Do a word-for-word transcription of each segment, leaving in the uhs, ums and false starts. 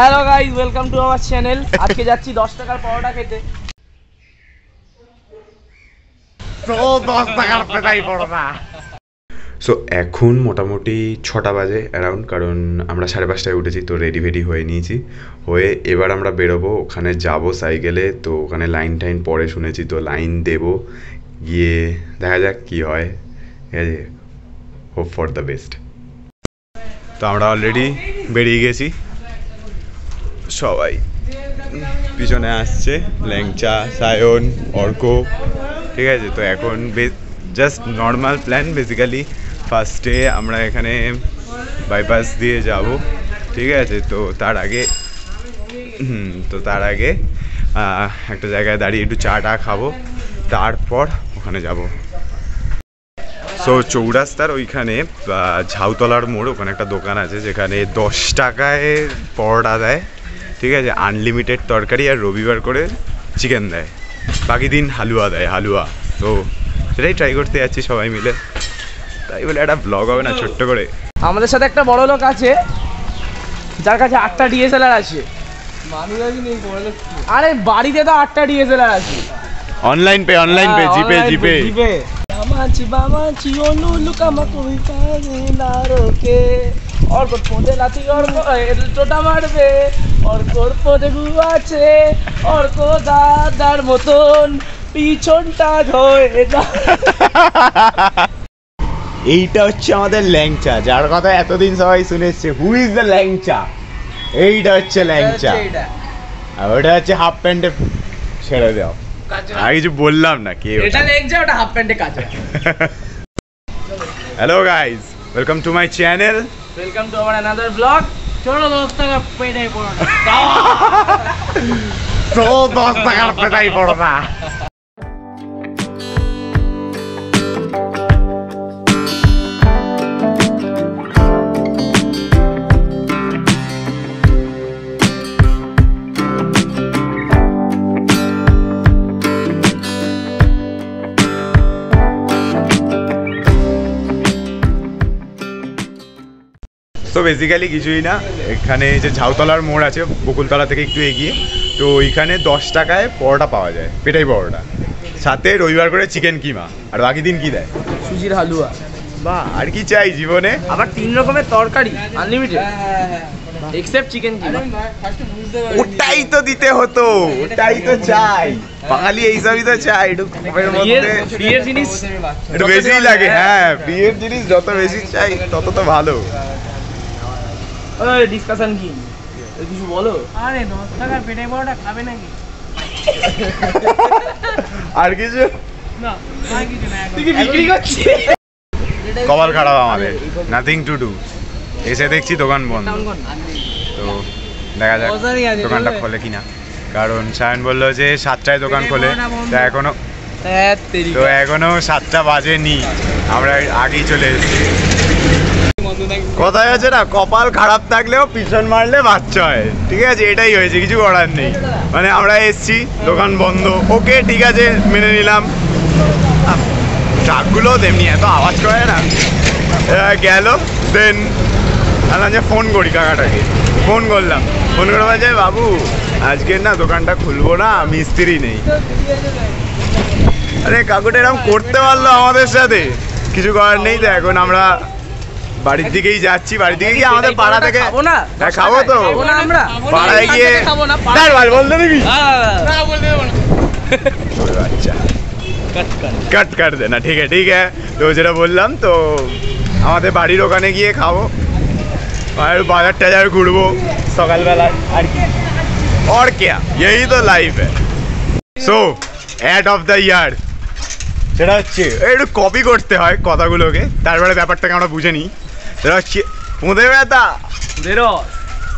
Hello guys welcome to our channel. আজকে যাচ্ছি দশ টাকার পরোটা খেতে। সো এখন মোটামুটি ছটা বাজে অ্যারাউন্ড, কারণ আমরা সাড়ে পাঁচটায় উঠেছি, তো রেডি ফেডি হয়ে নিয়েছি। হয়ে এবার আমরা বেরোবো, ওখানে যাব সাইকেলে। তো ওখানে লাইন টাইন পরে শুনেছি, তো লাইন দেবো, গিয়ে দেখা যাক কি হয়। ঠিক আছে, হোপ ফর দ্য বেস্ট। তো আমরা অলরেডি বেরিয়ে গেছি, সবাই পিছনে আসছে, ল্যাংচা, সায়ন, অর্ক। ঠিক আছে, তো এখন জাস্ট নর্মাল প্ল্যান। বেসিক্যালি ফার্স্টে আমরা এখানে বাইপাস দিয়ে যাব। ঠিক আছে, তো তার আগে হুম তো তার আগে একটা জায়গায় দাঁড়িয়ে একটু চা টা খাবো, তারপর ওখানে যাব। সো চৌরাস্তার ওইখানে ঝাউতলার মোড়, ওখানে একটা দোকান আছে যেখানে দশ টাকায় পরোটা দেয়। ঠিক আছে, আনলিমিটেড তরকারি, আর রবিবার করে চিকেন দেয়, বাকি দিন হালুয়া দেয়, হালুয়া। তো সেটাই ট্রাই করতে যাচ্ছি সবাই মিলে। তাই বলে একটা ব্লগ হবে না ছোট্ট করে? আমাদের সাথে একটা বড় লোক আছে যার কাছে আটটা ডিএসএলআর আছে। আরে বাড়িতে তো আটটা ডিএসএলআর আছে। Online pay, online pay, GPay GPay GPay দাদার মতন পিছনটা ধরে। এইটা হচ্ছে আমাদের ল্যাংচা, যার কথা এতদিন সবাই শুনেছে, হু ইজ দ্য ল্যাংচা। এইটা হচ্ছে ল্যাংচা, ওটা হচ্ছে হাফ প্যান্টে ছেড়ে দেওয়া। আমি কিছু বললাম না, কে hello guys, welcome to my channel, welcome to our another blog. চলো দশ টাকা পেটাই পড়োটা, চলো দশ টাকা পেটাই পড়োটা। তো বেসিক্যালি কিছুই না, এখানে যে ঝাউতলার মোড় আছে বকুলতলা থেকে একটু এগিয়ে, তো ওইখানে দশ টাকায় পরোটা পাওয়া যায়, পেটাই পরোটা, সাথে রবিবার করে চিকেন কিমা, আর বাকি দিন কি দেয়? সুজির হালুয়া। বাহ, আর কি চাই জীবনে? আবার তিন রকমের তরকারি আনলিমিটেড, এক্সেপ্ট চিকেন কিমা। ওটাই তো দিতে হতো, ওটাই তো চাই বাঙালি, এইসবই তো চাই। একটু প্রিয়ের জিনিস একটু বেশি লাগে। হ্যাঁ, প্রিয়ের জিনিস যত বেশি চাই তত তো ভালো। ডিসকাশন কি কিছু বলো? আরে দশ টাকার পেটাই পরোটা খাবে নাকি? আর কিছু না, আর কিছু না, তুমি বিক্রি করছিস। কভার খারাপ আমাদের, নাথিং টু ডু। এসে দেখছি দোকান বন্ধ, তো দেখা যাক দোকানটা খোলে কিনা, কারণ সায়ন বললো যে সাতটায় দোকান খোলে, তা এখনো তো এখনো সাতটা বাজেনি, আমরা আগেই চলে এসেছি। কথা হয়েছে না, কপাল খারাপ থাকলেও পিছন মারলে বাচ্চা হয়। ঠিক আছে, এটাই হয়েছে, কিছু করার নেই। মানে আমরা এসছি, দোকান বন্ধ, ওকে ঠিক আছে, মেনে নিলাম। ট্রাকগুলো তেমনি এত আওয়াজ করে না। গেল দেন যে ফোন করি কাকাটাকে, ফোন করলাম, ফোন করে বলছে বাবু আজকে না দোকানটা খুলবো না, মিস্ত্রি নেই। আরে কাকুটা এরকম করতে পারলো আমাদের সাথে, কিছু করার নেই। তো এখন আমরা বাড়ির দিকেই যাচ্ছি, বাড়ির দিকে গিয়ে আমাদের পাড়া থেকে খাবো না, খাবো তো আমরা পাড়ায় গিয়ে খাবো না। বলতে দিবি আচ্ছা, কাট কাট দে না, ঠিক আছে ঠিক আছে। তো যেটা বললাম, তো আমাদের বাড়ির ওখানে গিয়ে খাবো, আর বাজার টাজার ঘুরবো সকালবেলা, আর কি আর কেয়া, এই তো life. So ad of the year সেটা হচ্ছে, একটু কপি করতে হয় কথাগুলোকে, তারপরে ব্যাপারটাকে আমরা বুঝে নিই। সেটা হচ্ছে মুদে ব্যথা,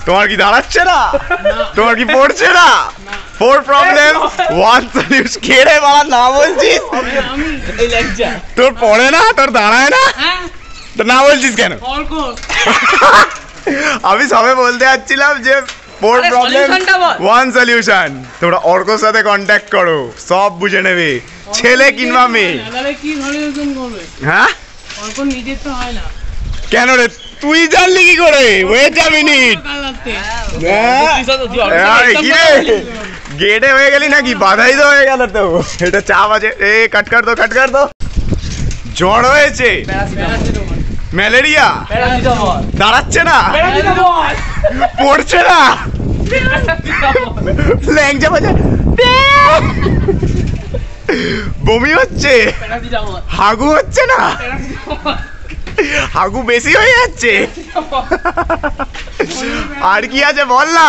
তোমার কি দাঁড়াচ্ছে না, তোমার কি পড়ছে না, ফোর প্রবলেম ওয়ান সলিউশন। কেড়ে বাবা না বলছিস, তোর পড়ে না, তোর দাঁড়ায় না, তো না বলছিস কেন? আমি সবে বলতে যাচ্ছিলাম যে ফোর প্রবলেম ওয়ান সলিউশন, তোমরা অর্কর সাথে কন্ট্যাক্ট করো, সব বুঝে নেবে, ছেলে কিংবা মেয়ে। হ্যাঁ, কেন রে তুই জানলি কি করে? ওয়েট আ মিনিট, গেটে হয়ে গেলি নাকি? বাধাই তো হয়ে গেল, তো এটা চাপ আছে। এ কাট কর দো, কাট কর দো। জ্বর হয়েছে, ম্যালেরিয়া, দাঁড়াচ্ছে না, পড়ছে না, ল্যাংচা বাজে, বমি হচ্ছে, হাগু হচ্ছে না, হাগু বেশি হয়ে যাচ্ছে। আর কি আছে বল না?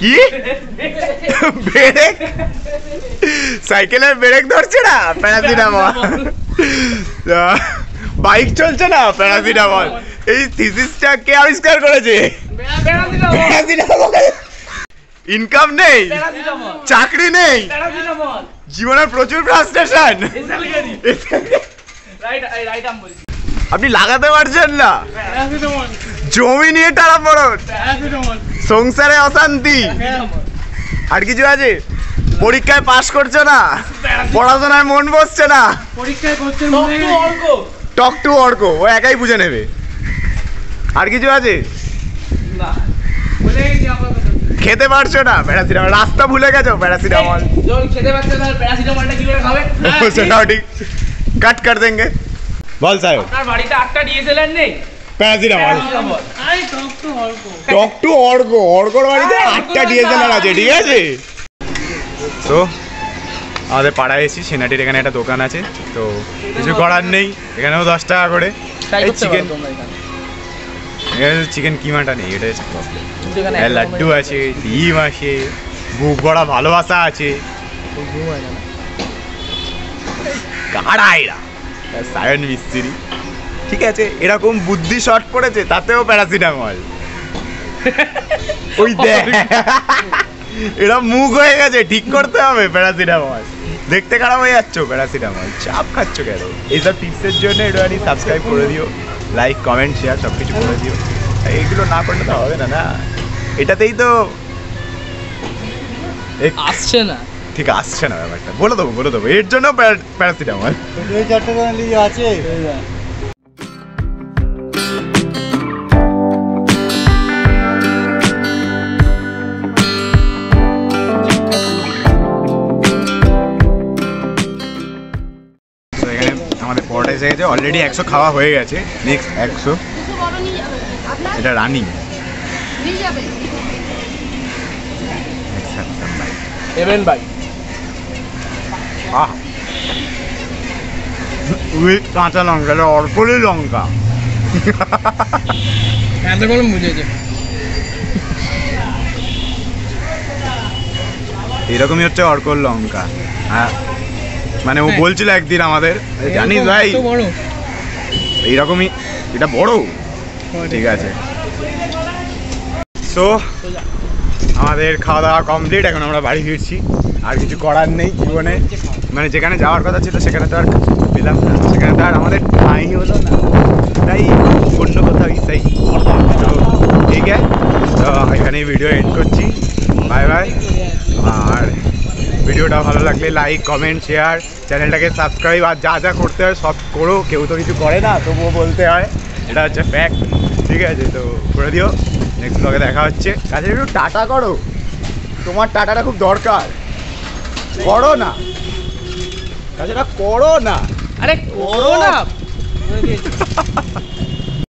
কি ব্রেক? সাইকেলের ব্রেক ধরছে না, প্যারাসিটামল। বাইক চলছে না, প্যারাসিটামল। এই থিসিসটা কে আবিষ্কার করেছে? ইনকাম নেই, চাকরি নেই, জীবনে প্রচুর ফ্রাস্ট্রেশন। আপনি লাগাতে পারছেন না, জমি নিয়ে টানা পড়ন, সংসারে অশান্তি। আর কিছু আছে? পরীক্ষায় পাশ করছে না, পড়াশোনায় মন বসছে না। টক টু অর্ক, ও একাই বুঝে নেবে। আর কিছু আছে? খেতে পারছো না, প্যারাসিটামল। রাস্তা ভুলে গেছো, প্যারাসিটামল। কাট কর দেঙ্গে। বল সাহেব, আপনার বাড়িতে আটটা ডিএসএলআর নেই? Paracetamol. I talk to Arka, talk to Arka, অর্কর বাড়িতে আটটা ডিএসএলআর আছে, ঠিক আছে? তো আমাদের পাড়ায় এসি সেনাটির এখানে একটা দোকান আছে, তো কিছু করার নেই, এখানেও দশ টাকা করে চিকেন। চিকেন কিমাটা নেই, এটা লাড্ডু আছে, ডিম আছে, বুক বড়া ভালোবাসা আছে। কারা এরা? সায়ন মিস্ত্রি, ঠিক আছে। এরকম বুদ্ধি শর্ট পড়েছে, তাতেও প্যারাসিটামল। ওই দেখ, এরা মুখ হয়ে গেছে, ঠিক করতে হবে প্যারাসিটামল। দেখতে খারাপ হয়ে যাচ্ছ, প্যারাসিটামল চাপ খাচ্ছ কেন? এইসব টিপসের জন্য একটুখানি সাবস্ক্রাইব করে দিও, লাইক, কমেন্ট, শেয়ার সব কিছু করে দিও। এইগুলো না করলে তো হবে না। না, এটাতেই তো আসছে না, ঠিক আসছে না ব্যাপারটা। বলে দেবো, বলে দেবো, এর জন্য প্যারাসিটামল আছে। আমাদের পরোটা এসে গেছে, অলরেডি একশো খাওয়া হয়ে গেছে। নেক্সট একশো, এটা রানিং। কাঁচা লঙ্কা, অর্কলি লঙ্কা, এরকমই হচ্ছে অর্কল লঙ্কা। হ্যাঁ, মানে ও বলছিল একদিন আমাদের, জানিস ভাই এইরকমই, এটা বড়, ঠিক আছে। সো আমাদের খাওয়া দাওয়া কমপ্লিট, এখন আমরা বাড়ি ফিরছি। আর কিছু করার নেই জীবনে, মানে যেখানে যাওয়ার কথা ছিল সেখানে তো আর পেলাম না, সেখানে তো আর আমাদের ঠাঁই হলো না, তাই অন্য কোথাও তাই। তো ঠিক আছে, তো এখানে ভিডিও এন্ড করছি, বাই বাই। আর ভিডিওটা ভালো লাগলে লাইক, কমেন্ট, শেয়ার, চ্যানেলটাকে সাবস্ক্রাইব, আর যা যা করতে হয় সব করো। কেউ তো কিছু করে না, তবুও বলতে হয়, এটা হচ্ছে ফ্যাক্ট, ঠিক আছে? তো করে দিও, নেক্সট ব্লগে দেখা হচ্ছে। কাছে একটু টাটা করো, তোমার টাটাটা খুব দরকার। করো না কাছে, করো না, আরে করো না।